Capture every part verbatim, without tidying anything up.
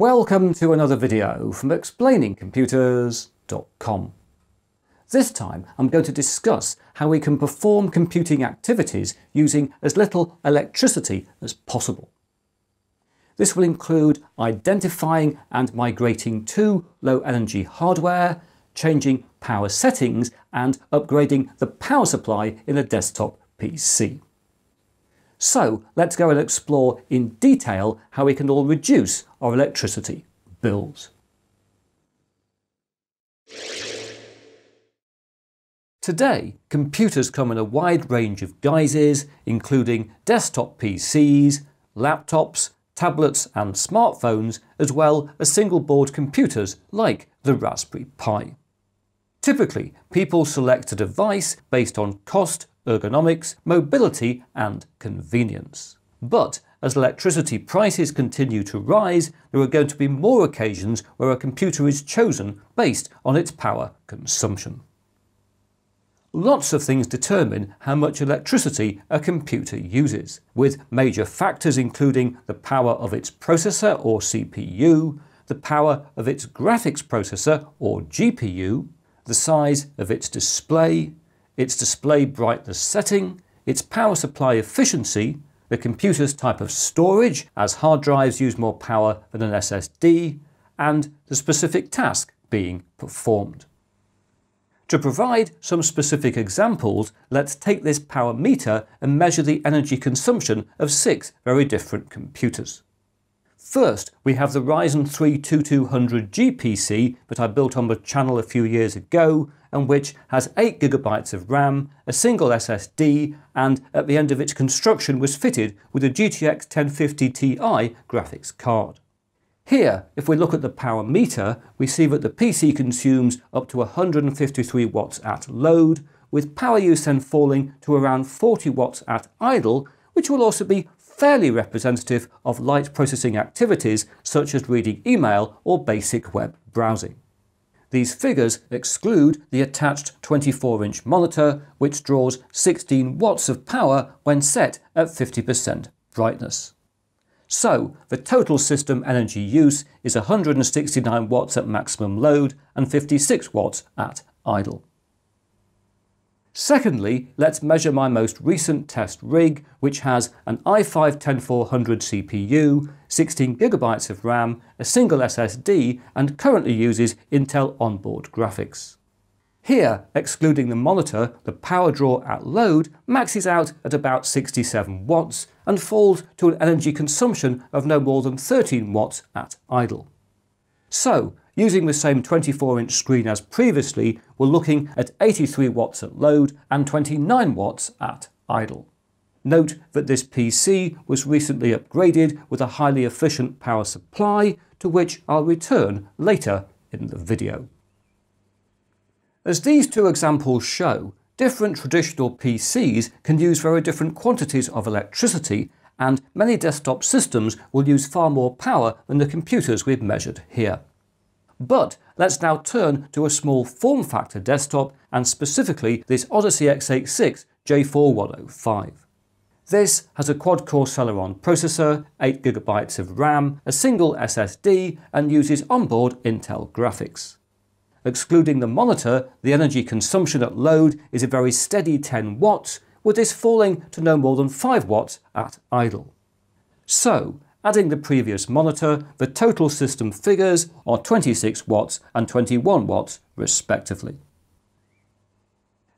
Welcome to another video from Explaining Computers dot com. This time I'm going to discuss how we can perform computing activities using as little electricity as possible. This will include identifying and migrating to low-energy hardware, changing power settings, and upgrading the power supply in a desktop P C. So let's go and explore in detail how we can all reduce our electricity bills. Today, computers come in a wide range of guises, including desktop P Cs, laptops, tablets and smartphones, as well as single-board computers like the Raspberry Pi. Typically, people select a device based on cost, ergonomics, mobility and convenience. But as electricity prices continue to rise, there are going to be more occasions where a computer is chosen based on its power consumption. Lots of things determine how much electricity a computer uses, with major factors including the power of its processor or C P U, the power of its graphics processor or G P U, the size of its display, its display brightness setting, its power supply efficiency, the computer's type of storage, as hard drives use more power than an S S D, and the specific task being performed. To provide some specific examples, let's take this power meter and measure the energy consumption of six very different computers. First, we have the Ryzen three twenty-two hundred G P C that I built on the channel a few years ago, and which has eight gigabytes of RAM, a single S S D, and at the end of its construction was fitted with a G T X ten fifty T I graphics card. Here, if we look at the power meter, we see that the P C consumes up to one hundred fifty-three watts at load, with power use then falling to around forty watts at idle, which will also be fairly representative of light processing activities such as reading email or basic web browsing. These figures exclude the attached twenty-four inch monitor, which draws sixteen watts of power when set at fifty percent brightness. So the total system energy use is one hundred sixty-nine watts at maximum load and fifty-six watts at idle. Secondly, let's measure my most recent test rig, which has an i five ten four hundred C P U, sixteen gigabytes of RAM, a single S S D, and currently uses Intel onboard graphics. Here, excluding the monitor, the power draw at load maxes out at about sixty-seven watts and falls to an energy consumption of no more than thirteen watts at idle. So, using the same twenty-four inch screen as previously, we're looking at eighty-three watts at load and twenty-nine watts at idle. Note that this P C was recently upgraded with a highly efficient power supply, to which I'll return later in the video. As these two examples show, different traditional P Cs can use very different quantities of electricity, and many desktop systems will use far more power than the computers we've measured here. But let's now turn to a small form factor desktop, and specifically this Odyssey X eighty-six J forty-one oh five. This has a quad-core Celeron processor, eight gigabytes of RAM, a single S S D, and uses onboard Intel graphics. Excluding the monitor, the energy consumption at load is a very steady ten watts, with this falling to no more than five watts at idle. So, adding the previous monitor, the total system figures are twenty-six watts and twenty-one watts respectively.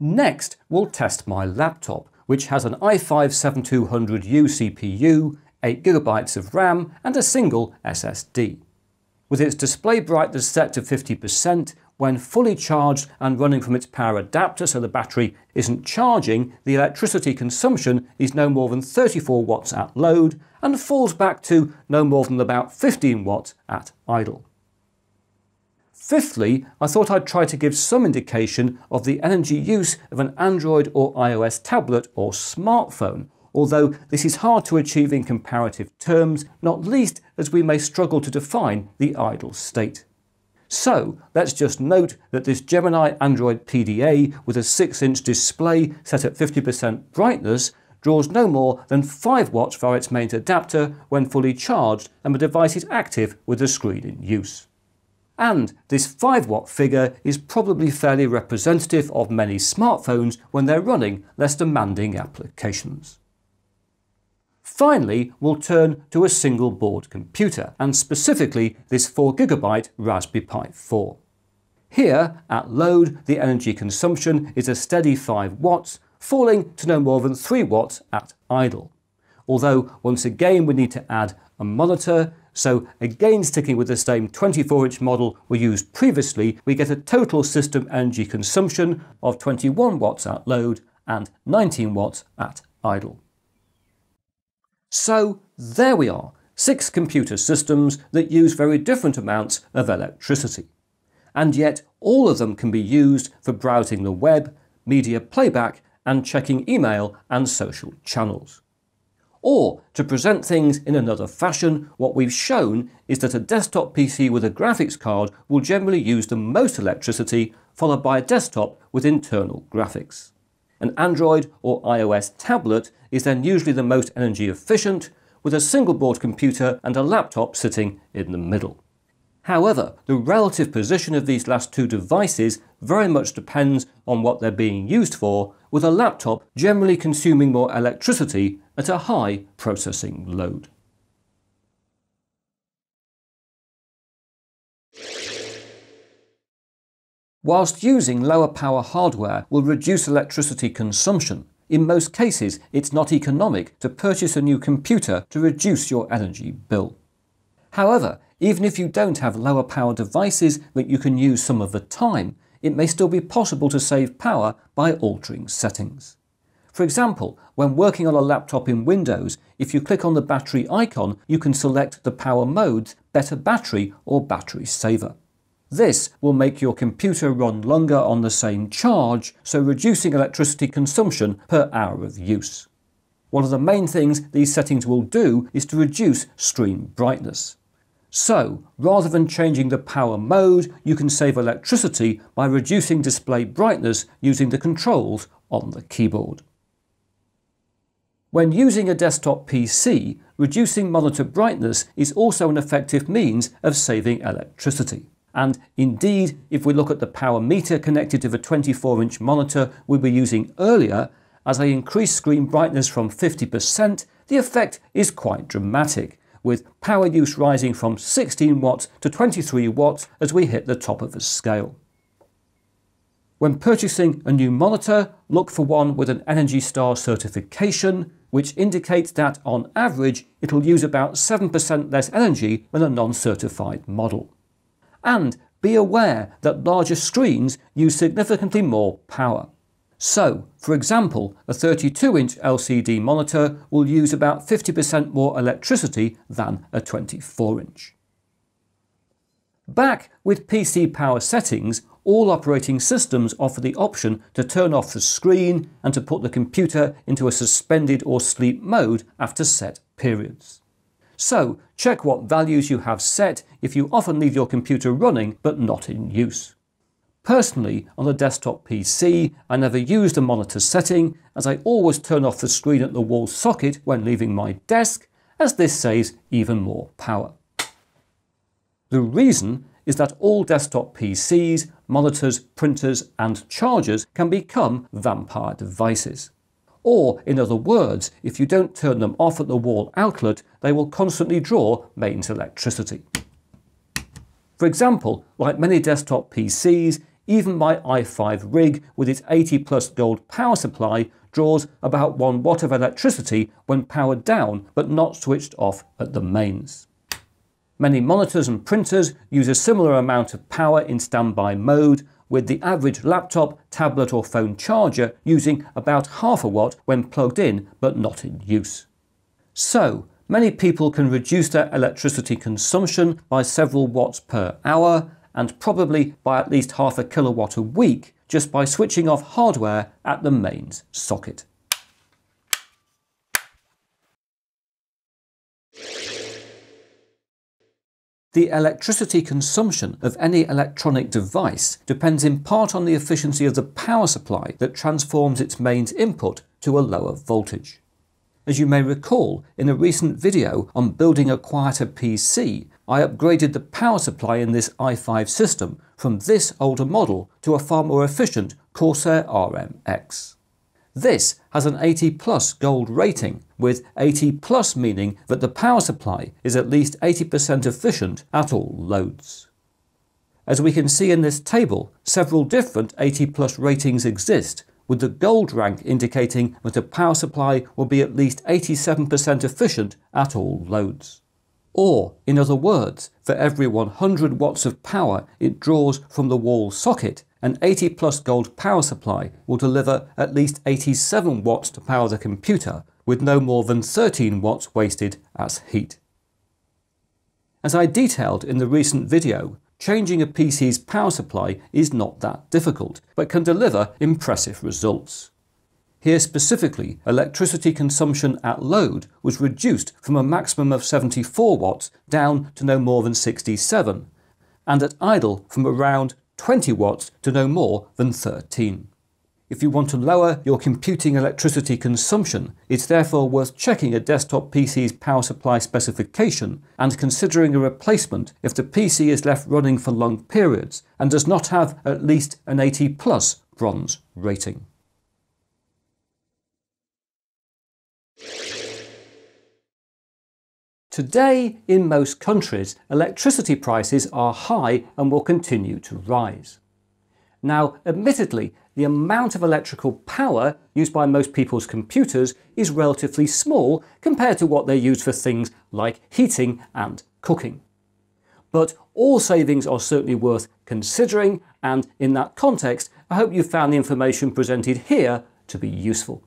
Next, we'll test my laptop, which has an i five seventy-two hundred U C P U, eight gigabytes of RAM, and a single S S D. With its display brightness set to fifty percent, when fully charged and running from its power adapter so the battery isn't charging, the electricity consumption is no more than thirty-four watts at load and falls back to no more than about fifteen watts at idle. Fifthly, I thought I'd try to give some indication of the energy use of an Android or iOS tablet or smartphone, although this is hard to achieve in comparative terms, not least as we may struggle to define the idle state. So let's just note that this Gemini Android P D A with a six inch display set at fifty percent brightness draws no more than five watts via its mains adapter when fully charged and the device is active with the screen in use. And this five watt figure is probably fairly representative of many smartphones when they're running less demanding applications. Finally, we'll turn to a single board computer, and specifically this four gigabyte Raspberry Pi four. Here, at load, the energy consumption is a steady five watts, falling to no more than three watts at idle. Although, once again, we need to add a monitor, so again sticking with the same twenty-four inch model we used previously, we get a total system energy consumption of twenty-one watts at load and nineteen watts at idle. So there we are, six computer systems that use very different amounts of electricity. And yet all of them can be used for browsing the web, media playback, and checking email and social channels. Or, to present things in another fashion, what we've shown is that a desktop P C with a graphics card will generally use the most electricity, followed by a desktop with internal graphics. An Android or iOS tablet is then usually the most energy efficient, with a single board computer and a laptop sitting in the middle. However, the relative position of these last two devices very much depends on what they're being used for, with a laptop generally consuming more electricity at a high processing load. Whilst using lower power hardware will reduce electricity consumption, in most cases it's not economic to purchase a new computer to reduce your energy bill. However, even if you don't have lower power devices that you can use some of the time, it may still be possible to save power by altering settings. For example, when working on a laptop in Windows, if you click on the battery icon, you can select the power modes Better Battery or Battery Saver. This will make your computer run longer on the same charge, so reducing electricity consumption per hour of use. One of the main things these settings will do is to reduce screen brightness. So, rather than changing the power mode, you can save electricity by reducing display brightness using the controls on the keyboard. When using a desktop P C, reducing monitor brightness is also an effective means of saving electricity. And indeed, if we look at the power meter connected to the twenty-four inch monitor we were using earlier, as I increase screen brightness from fifty percent, the effect is quite dramatic, with power use rising from sixteen watts to twenty-three watts as we hit the top of the scale. When purchasing a new monitor, look for one with an Energy Star certification, which indicates that on average it'll use about seven percent less energy than a non-certified model. And be aware that larger screens use significantly more power. So, for example, a thirty-two inch L C D monitor will use about fifty percent more electricity than a twenty-four inch. Back with P C power settings, all operating systems offer the option to turn off the screen and to put the computer into a suspended or sleep mode after set periods. So, check what values you have set if you often leave your computer running but not in use. Personally, on a desktop P C, I never used a monitor setting, as I always turn off the screen at the wall socket when leaving my desk, as this saves even more power. The reason is that all desktop P Cs, monitors, printers, and chargers can become vampire devices. Or, in other words, if you don't turn them off at the wall outlet, they will constantly draw mains electricity. For example, like many desktop P Cs, even my i five rig with its eighty plus gold power supply draws about one watt of electricity when powered down but not switched off at the mains. Many monitors and printers use a similar amount of power in standby mode, with the average laptop, tablet or phone charger using about half a watt when plugged in but not in use. So, many people can reduce their electricity consumption by several watts per hour, and probably by at least half a kilowatt a week, just by switching off hardware at the mains socket. The electricity consumption of any electronic device depends in part on the efficiency of the power supply that transforms its mains input to a lower voltage. As you may recall, in a recent video on building a quieter P C, I upgraded the power supply in this i five system from this older model to a far more efficient Corsair R M X. This has an eighty plus gold rating, with eighty plus meaning that the power supply is at least eighty percent efficient at all loads. As we can see in this table, several different eighty plus ratings exist, with the gold rank indicating that a power supply will be at least eighty-seven percent efficient at all loads. Or, in other words, for every one hundred watts of power it draws from the wall socket, an eighty plus gold power supply will deliver at least eighty-seven watts to power the computer, with no more than thirteen watts wasted as heat. As I detailed in the recent video, changing a P C's power supply is not that difficult, but can deliver impressive results. Here specifically, electricity consumption at load was reduced from a maximum of seventy-four watts down to no more than sixty-seven, and at idle from around twenty watts to no more than thirteen. If you want to lower your computing electricity consumption, it's therefore worth checking a desktop P C's power supply specification and considering a replacement if the P C is left running for long periods and does not have at least an eighty plus bronze rating. Today, in most countries, electricity prices are high and will continue to rise. Now, admittedly, the amount of electrical power used by most people's computers is relatively small compared to what they use for things like heating and cooking. But all savings are certainly worth considering, and in that context, I hope you found the information presented here to be useful.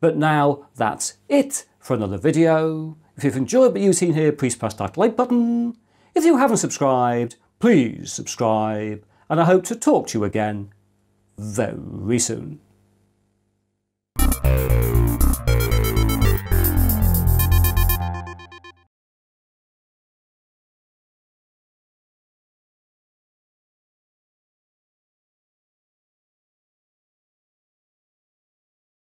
But now that's it for another video. If you've enjoyed what you've seen here, please press that like button. If you haven't subscribed, please subscribe, and I hope to talk to you again very soon.